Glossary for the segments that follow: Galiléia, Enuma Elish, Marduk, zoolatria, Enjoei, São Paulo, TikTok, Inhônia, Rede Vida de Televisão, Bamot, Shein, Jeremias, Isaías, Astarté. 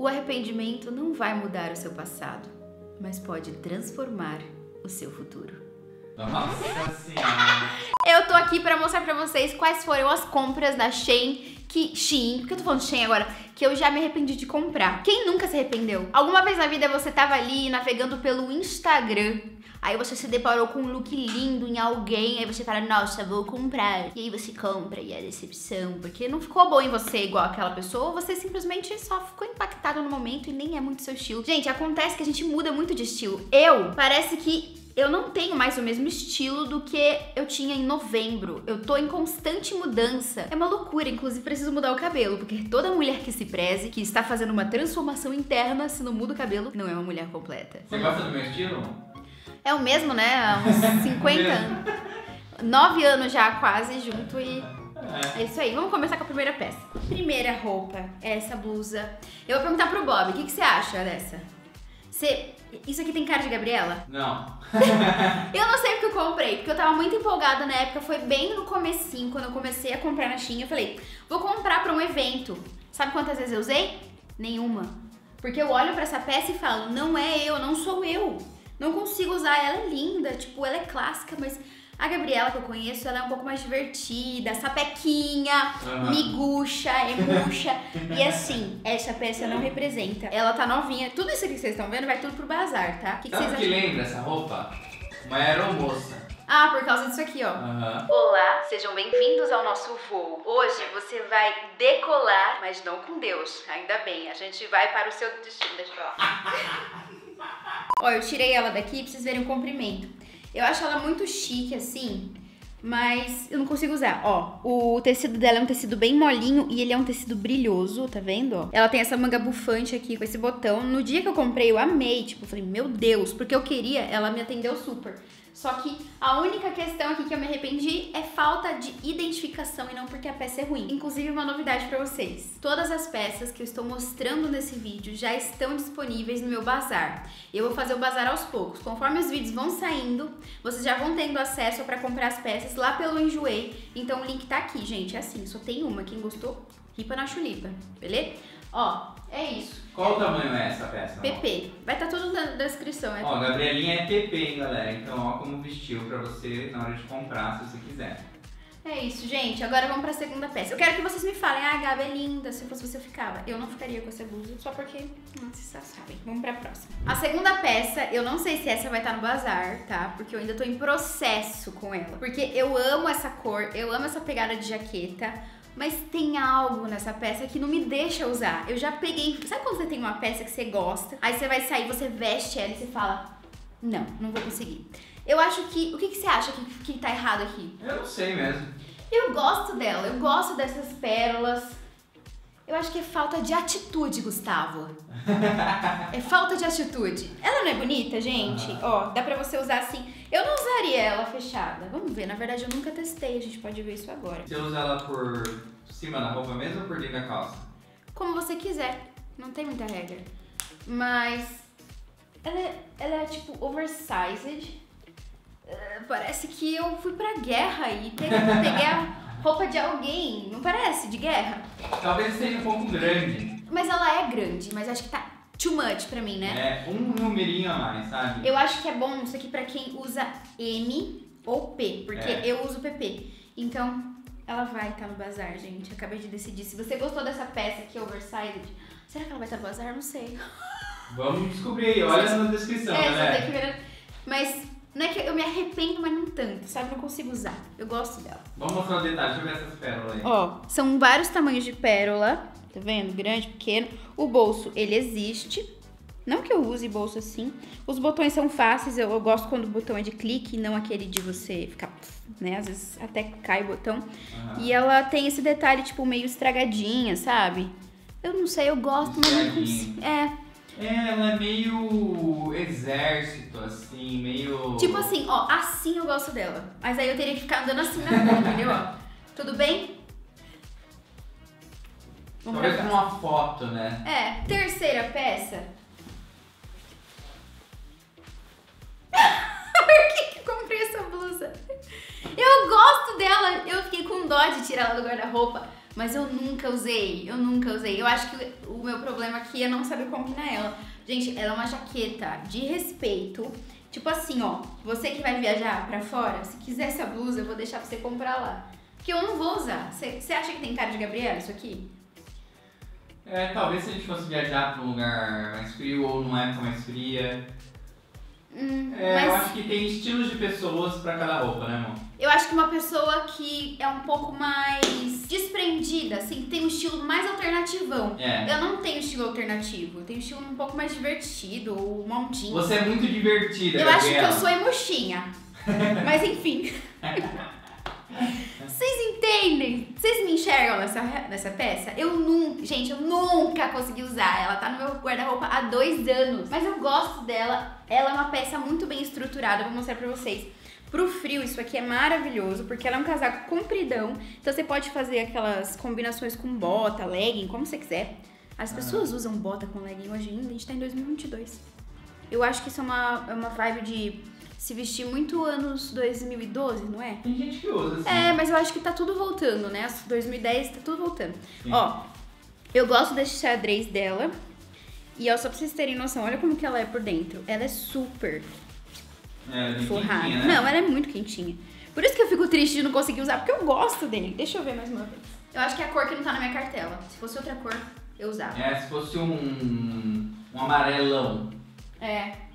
O arrependimento não vai mudar o seu passado, mas pode transformar o seu futuro. Nossa Senhora! Eu tô aqui pra mostrar pra vocês quais foram as compras da Shein, porque eu tô falando de Shein agora, que eu já me arrependi de comprar. Quem nunca se arrependeu? Alguma vez na vida você tava ali navegando pelo Instagram, aí você se deparou com um look lindo em alguém, aí você fala, nossa, vou comprar. E aí você compra e é decepção, porque não ficou bom em você igual aquela pessoa, ou você simplesmente só ficou impactado no momento e nem é muito seu estilo. Gente, acontece que a gente muda muito de estilo. Parece que eu não tenho mais o mesmo estilo do que eu tinha em novembro. Eu tô em constante mudança. É uma loucura, inclusive preciso mudar o cabelo, porque toda mulher que se preze, que está fazendo uma transformação interna, se não muda o cabelo, não é uma mulher completa. Você gosta do meu estilo? É o mesmo, né? Há uns 50 anos. 9 anos já, quase, junto e... É isso aí. Vamos começar com a primeira peça. Primeira roupa é essa blusa. Eu vou perguntar pro Bob, o que você acha dessa? Isso aqui tem cara de Gabriela? Não. Eu não sei porque eu comprei, porque eu tava muito empolgada na época, foi bem no comecinho, quando eu comecei a comprar na Shein, eu falei, vou comprar pra um evento. Sabe quantas vezes eu usei? Nenhuma. Porque eu olho pra essa peça e falo, não é eu, não sou eu. Não consigo usar, ela é linda, tipo, ela é clássica, mas... A Gabriela, que eu conheço, ela é um pouco mais divertida, sapequinha, miguxa, é murcha. E assim, essa peça não representa. Ela tá novinha. Tudo isso aqui que vocês estão vendo vai tudo pro bazar, tá? O que vocês acham? Que lembra essa roupa? Uma aeromoça. Ah, por causa disso aqui, ó. Olá, sejam bem-vindos ao nosso voo. Hoje você vai decolar, mas não com Deus. Ainda bem, a gente vai para o seu destino. Deixa eu falar. Ó, eu tirei ela daqui pra vocês verem o comprimento. Eu acho ela muito chique, assim, mas eu não consigo usar. Ó, o tecido dela é um tecido bem molinho e ele é um tecido brilhoso, tá vendo? Ela tem essa manga bufante aqui com esse botão. No dia que eu comprei, eu amei, tipo, eu falei, meu Deus, porque eu queria, ela me atendeu super. Só que a única questão aqui que eu me arrependi é falta de identificação e não porque a peça é ruim. Inclusive, uma novidade pra vocês. Todas as peças que eu estou mostrando nesse vídeo já estão disponíveis no meu bazar. Eu vou fazer o bazar aos poucos. Conforme os vídeos vão saindo, vocês já vão tendo acesso pra comprar as peças lá pelo Enjoei. Então o link tá aqui, gente. É assim, só tem uma. Quem gostou, ripa na chulipa, beleza? Ó, é isso. Qual o tamanho é essa peça? PP. Vai estar tudo na descrição. Ó, a Gabrielinha é PP, hein, galera. Então, ó como vestiu pra você na hora de comprar, se você quiser. É isso, gente. Agora vamos pra segunda peça. Eu quero que vocês me falem, ah, Gabi, é linda. Se fosse você, eu ficava. Eu não ficaria com essa blusa, só porque vocês já sabem. Vamos pra próxima. A segunda peça, eu não sei se essa vai estar no bazar, tá? Porque eu ainda tô em processo com ela. Porque eu amo essa cor, eu amo essa pegada de jaqueta. Mas tem algo nessa peça que não me deixa usar. Eu já peguei... Sabe quando você tem uma peça que você gosta? Aí você vai sair, você veste ela e você fala... Não, não vou conseguir. Eu acho que... O que você acha que tá errado aqui? Eu não sei mesmo. Eu gosto dela. Eu gosto dessas pérolas. Eu acho que é falta de atitude, Gustavo. É falta de atitude. Ela não é bonita, gente? Ó, dá pra você usar assim. Eu não usaria ela fechada. Vamos ver. Na verdade, eu nunca testei. A gente pode ver isso agora. Você usa ela por cima da roupa mesmo ou por dentro da calça? Como você quiser. Não tem muita regra. Mas ela é tipo oversized. Parece que eu fui pra guerra e peguei a... roupa de alguém, não parece? De guerra? Talvez seja um pouco grande. Mas ela é grande, mas acho que tá too much pra mim, né? É, um numerinho a mais, sabe? Eu acho que é bom isso aqui pra quem usa M ou P, porque eu uso PP. Então, ela vai estar no bazar, gente. Eu acabei de decidir. Se você gostou dessa peça aqui, oversized, será que ela vai estar no bazar? Não sei. Vamos descobrir aí, olha na descrição, né? Mas... Não é que eu me arrependo, mas não tanto, sabe? Não consigo usar. Eu gosto dela. Vamos mostrar o detalhe. Deixa eu ver essas pérolas aí. Ó, são vários tamanhos de pérola. Tá vendo? Grande, pequeno. O bolso, ele existe. Não que eu use bolso assim. Os botões são fáceis. Eu gosto quando o botão é de clique e não aquele de você ficar... Né? Às vezes até cai o botão. E ela tem esse detalhe, tipo, meio estragadinha, sabe? Eu não sei, eu gosto, mas não consigo. Ela é meio exército, assim, meio... Tipo assim, ó, assim eu gosto dela. Mas aí eu teria que ficar andando assim na rua, entendeu? Tudo bem? Vamos ver uma foto, né? É. Terceira peça. Por que eu comprei essa blusa? Eu gosto dela. Eu fiquei com dó de tirar ela do guarda-roupa. mas eu nunca usei. Eu acho que o meu problema aqui é não saber combinar ela. Gente, ela é uma jaqueta de respeito, tipo assim, ó, você que vai viajar pra fora, se quiser essa blusa, eu vou deixar pra você comprar lá, porque eu não vou usar. Você acha que tem cara de Gabriela isso aqui? É, talvez se a gente fosse viajar pra um lugar mais frio ou numa época mais fria. Eu acho que tem estilos de pessoas pra cada roupa, né, amor? Eu acho que uma pessoa que é um pouco mais desprendida, assim, que tem um estilo mais alternativão. É. Eu não tenho estilo alternativo, eu tenho um estilo um pouco mais divertido, ou montinho. Você é muito divertida, Gabriela. Eu acho que eu sou emoxinha, mas enfim. Vocês entendem? Vocês me enxergam nessa peça? Eu nunca consegui usar. Ela tá no meu guarda-roupa há 2 anos. Mas eu gosto dela. Ela é uma peça muito bem estruturada. Vou mostrar pra vocês. Pro frio, isso aqui é maravilhoso, porque ela é um casaco compridão. Então você pode fazer aquelas combinações com bota, legging, como você quiser. As pessoas usam bota com legging hoje ainda. A gente tá em 2022. Eu acho que isso é uma vibe de... se vestir muito anos 2012, não é? Tem gente que usa, assim. É, mas eu acho que tá tudo voltando, né? 2010 tá tudo voltando. Sim. Ó, eu gosto desse xadrez dela. E ó, só pra vocês terem noção, olha como que ela é por dentro. Ela é super forrada. Quentinha, né? Não, ela é muito quentinha. Por isso que eu fico triste de não conseguir usar, porque eu gosto dele. Deixa eu ver mais uma vez. Eu acho que é a cor que não tá na minha cartela. Se fosse outra cor, eu usava. É, se fosse um amarelão. É.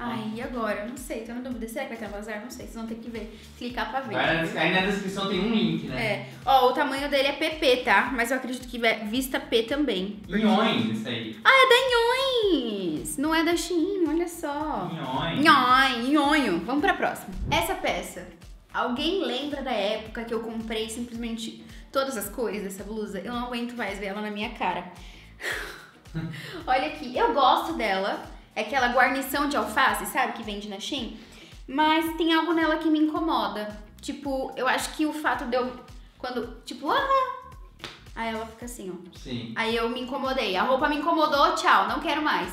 Ai, e agora? Não sei, tô na dúvida. Será que vai ter um bazar? Não sei, vocês vão ter que ver, clicar pra ver. Aí na descrição tem um link, né? É. Ó, o tamanho dele é PP, tá? Mas eu acredito que é vista P também. Inhônia, isso aí. Ah, é da Inhônia! Não é da Shein, olha só. Inhônia. Vamos pra próxima. Essa peça. Alguém lembra da época que eu comprei simplesmente todas as cores dessa blusa? Eu não aguento mais ver ela na minha cara. Olha aqui, eu gosto dela. É aquela guarnição de alface, sabe, que vende na Shein. Mas tem algo nela que me incomoda. Tipo, eu acho que o fato de eu... quando, tipo, aí ela fica assim, ó. Sim. Aí eu me incomodei. A roupa me incomodou, tchau, não quero mais.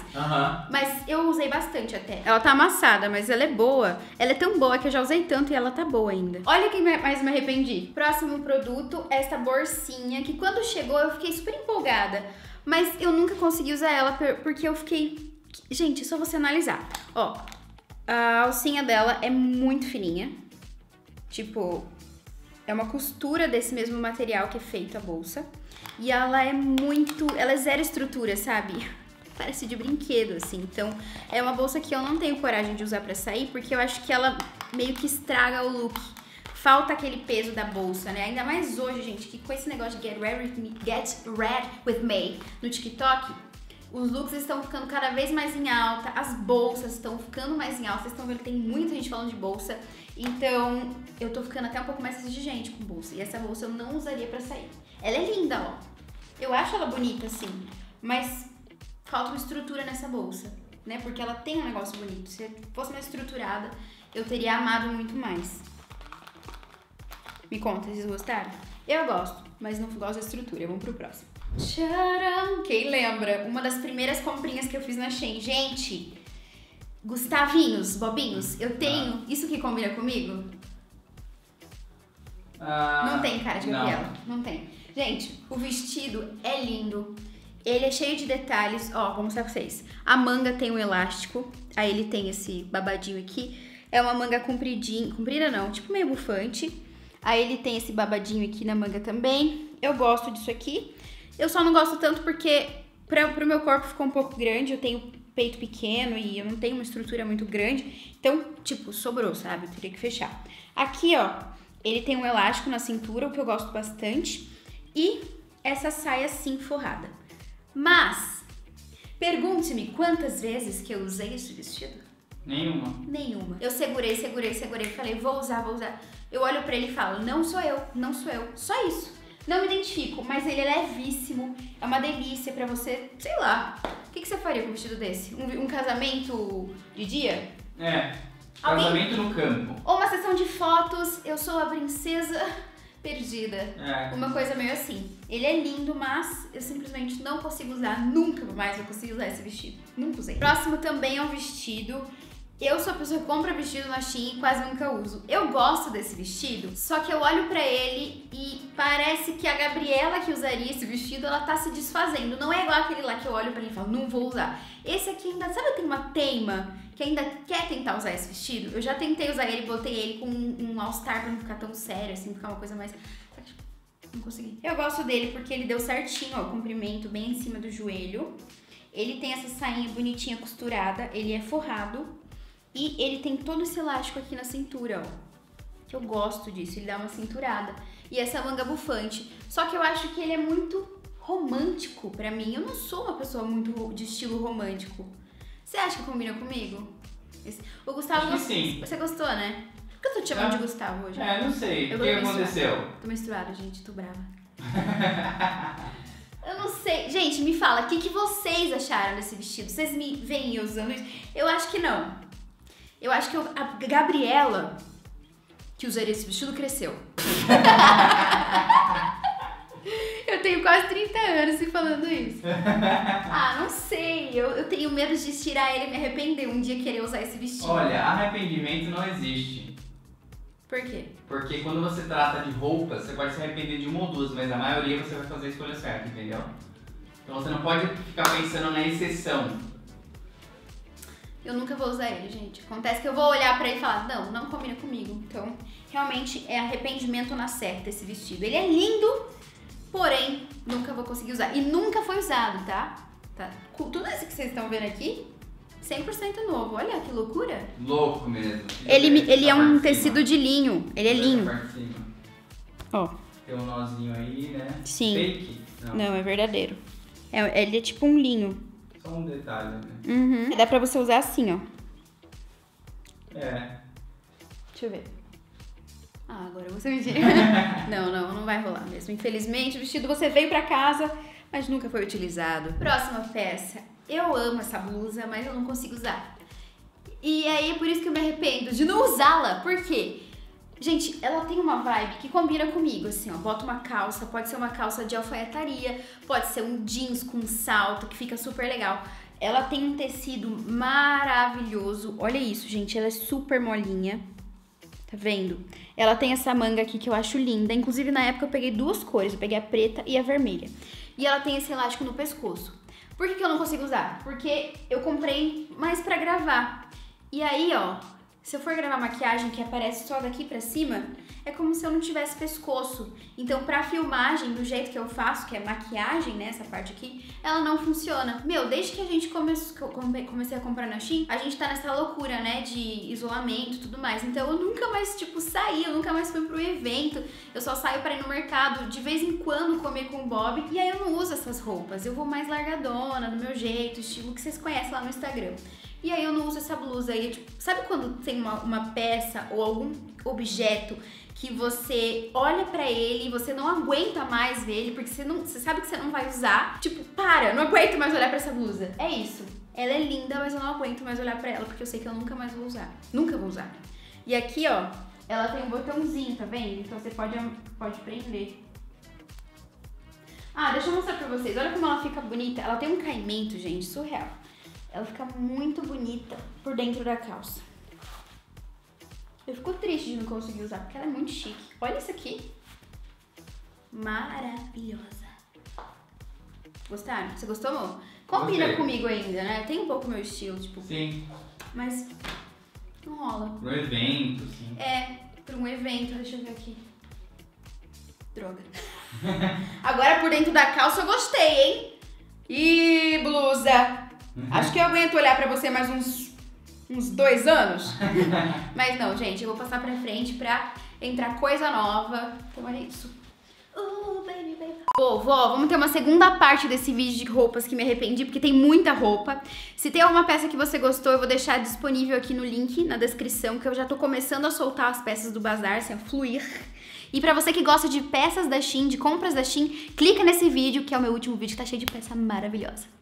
Mas eu usei bastante até. Ela tá amassada, mas ela é boa. Ela é tão boa que eu já usei tanto e ela tá boa ainda. Olha quem mais me arrependi. Próximo produto, essa bolsinha, que quando chegou eu fiquei super empolgada. Mas eu nunca consegui usar ela porque eu fiquei... Gente, é só você analisar. Ó, a alcinha dela é muito fininha. Tipo, é uma costura desse mesmo material que é feito a bolsa. E ela é muito... ela é zero estrutura, sabe? Parece de brinquedo, assim. Então, é uma bolsa que eu não tenho coragem de usar pra sair, porque eu acho que ela meio que estraga o look. Falta aquele peso da bolsa, né? Ainda mais hoje, gente, que com esse negócio de get ready with me no TikTok... os looks estão ficando cada vez mais em alta, as bolsas estão ficando mais em alta. Vocês estão vendo que tem muita gente falando de bolsa. Então, eu tô ficando até um pouco mais exigente com bolsa. E essa bolsa eu não usaria pra sair. Ela é linda, ó. Eu acho ela bonita, assim. Mas falta uma estrutura nessa bolsa, né? Porque ela tem um negócio bonito. Se fosse mais estruturada, eu teria amado muito mais. Me conta, vocês gostaram? Eu gosto, mas não gosto da estrutura. Vamos pro próximo. Tcharam! Quem lembra? Uma das primeiras comprinhas que eu fiz na Shein. Gente, Gustavinhos, Bobinhos, eu tenho... Isso que combina comigo? Não tem cara de Gabriela, não tem. Gente, o vestido é lindo. Ele é cheio de detalhes. Ó, vou mostrar pra vocês. A manga tem um elástico, aí ele tem esse babadinho aqui. É uma manga compridinha, comprida não, tipo meio bufante. Aí ele tem esse babadinho aqui na manga também. Eu gosto disso aqui. Eu só não gosto tanto porque pro meu corpo ficou um pouco grande, eu tenho peito pequeno e eu não tenho uma estrutura muito grande. Então, tipo, sobrou, sabe? Eu teria que fechar. Aqui, ó, ele tem um elástico na cintura, o que eu gosto bastante. E essa saia assim forrada. Mas, pergunte-me quantas vezes que eu usei esse vestido? Nenhuma. Eu segurei, falei, vou usar. Eu olho pra ele e falo, não sou eu, só isso. Não me identifico, mas ele é levíssimo, é uma delícia pra você, sei lá. O que você faria com um vestido desse? Um casamento de dia? É, casamento no campo. Ou uma sessão de fotos, eu sou a princesa perdida. É. Uma coisa meio assim. Ele é lindo, mas eu simplesmente não consigo usar, nunca mais vou conseguir usar esse vestido. Nunca usei. Próximo também é um vestido Eu sou a pessoa que compra vestido na Shein e quase nunca uso. Eu gosto desse vestido, só que eu olho pra ele e parece que a Gabriela que usaria esse vestido, ela tá se desfazendo. Não é igual aquele lá que eu olho pra ele e falo, não vou usar. Esse aqui ainda, sabe, tem uma teima que ainda quer tentar usar esse vestido? Eu já tentei usar ele, botei ele com um all-star pra não ficar tão sério, assim, ficar uma coisa mais... Não consegui. Eu gosto dele porque ele deu certinho, ó, o comprimento bem em cima do joelho. Ele tem essa sainha bonitinha costurada, ele é forrado. E ele tem todo esse elástico aqui na cintura, ó, que eu gosto disso, ele dá uma cinturada. E essa manga bufante, só que eu acho que ele é muito romântico pra mim. Eu não sou uma pessoa muito de estilo romântico. Você acha que combina comigo? O Gustavo gostou, sim. Você gostou, né? Por que eu tô te chamando de Gustavo hoje? É, não sei, o que aconteceu? Tô menstruada, gente, tô brava. Eu não sei, gente, me fala, o que vocês acharam desse vestido? Vocês me veem usando isso? Eu acho que não. Eu acho que a Gabriela, que usaria esse vestido, cresceu. Eu tenho quase 30 anos e falando isso. Ah, não sei. Eu tenho medo de estirar ele e me arrepender um dia querer usar esse vestido. Olha, arrependimento não existe. Por quê? Porque quando você trata de roupas, você pode se arrepender de uma ou duas, mas a maioria você vai fazer a escolha certa, entendeu? Então você não pode ficar pensando na exceção. Eu nunca vou usar ele, gente. Acontece que eu vou olhar pra ele e falar, não, não combina comigo. Então, realmente é arrependimento na certa esse vestido. Ele é lindo, porém, nunca vou conseguir usar. E nunca foi usado, tá? Tudo isso que vocês estão vendo aqui, 100% novo. Olha, que loucura. Louco mesmo. Ele é um tecido de linho. Ele é linho. Ó. Tem um nozinho aí, né? Sim. Fake? Não, é verdadeiro. Ele é tipo um linho. Só um detalhe, né? Uhum. Dá pra você usar assim, ó. É. Deixa eu ver. Ah, agora você me tira. Não vai rolar mesmo. Infelizmente, o vestido você veio pra casa, mas nunca foi utilizado. Próxima peça. Eu amo essa blusa, mas eu não consigo usar. E aí, é por isso que eu me arrependo de não usá-la. Por quê? Gente, ela tem uma vibe que combina comigo, assim, ó, bota uma calça, pode ser uma calça de alfaiataria, pode ser um jeans com salto, que fica super legal. Ela tem um tecido maravilhoso, olha isso, gente, ela é super molinha, tá vendo? Ela tem essa manga aqui que eu acho linda, inclusive na época eu peguei duas cores, eu peguei a preta e a vermelha. E ela tem esse elástico no pescoço. Por que que eu não consigo usar? Porque eu comprei mais pra gravar, e aí, ó... Se eu for gravar maquiagem que aparece só daqui pra cima, é como se eu não tivesse pescoço. Então pra filmagem, do jeito que eu faço, que é maquiagem, né, essa parte aqui, ela não funciona. Meu, desde que a gente comecei a comprar na Shein, a gente tá nessa loucura, né, de isolamento e tudo mais. Então eu nunca mais, tipo, saí, eu nunca mais fui pro evento, eu só saio pra ir no mercado, de vez em quando comer com o Bob, e aí eu não uso essas roupas. Eu vou mais largadona, do meu jeito, estilo que vocês conhecem lá no Instagram. E aí eu não uso essa blusa aí, tipo, sabe quando tem uma peça ou algum objeto que você olha pra ele e você não aguenta mais ver ele, porque você sabe que você não vai usar, tipo, para, não aguento mais olhar pra essa blusa. É isso, ela é linda, mas eu não aguento mais olhar pra ela, porque eu sei que eu nunca mais vou usar, nunca vou usar. E aqui, ó, ela tem um botãozinho, tá vendo? Então você pode prender. Ah, deixa eu mostrar pra vocês, olha como ela fica bonita, ela tem um caimento, gente, surreal. Ela fica muito bonita por dentro da calça. Eu fico triste de não conseguir usar, porque ela é muito chique. Olha isso aqui. Maravilhosa. Gostaram? Você gostou, amor? Combina comigo ainda, né? Tem um pouco meu estilo, tipo... Sim. Mas não rola. Pro evento, sim. É, pra um evento. Deixa eu ver aqui. Droga. Agora por dentro da calça eu gostei, hein? Ih, blusa! Uhum. Acho que eu aguento olhar pra você mais uns 2 anos. Mas não, gente, eu vou passar pra frente pra entrar coisa nova. Então olha isso. Vó, vamos ter uma segunda parte desse vídeo de roupas que me arrependi, porque tem muita roupa. Se tem alguma peça que você gostou, eu vou deixar disponível aqui no link, na descrição, que eu já tô começando a soltar as peças do bazar, assim, a fluir. E pra você que gosta de peças da Shein, de compras da Shein, clica nesse vídeo, que é o meu último vídeo, que tá cheio de peça maravilhosa.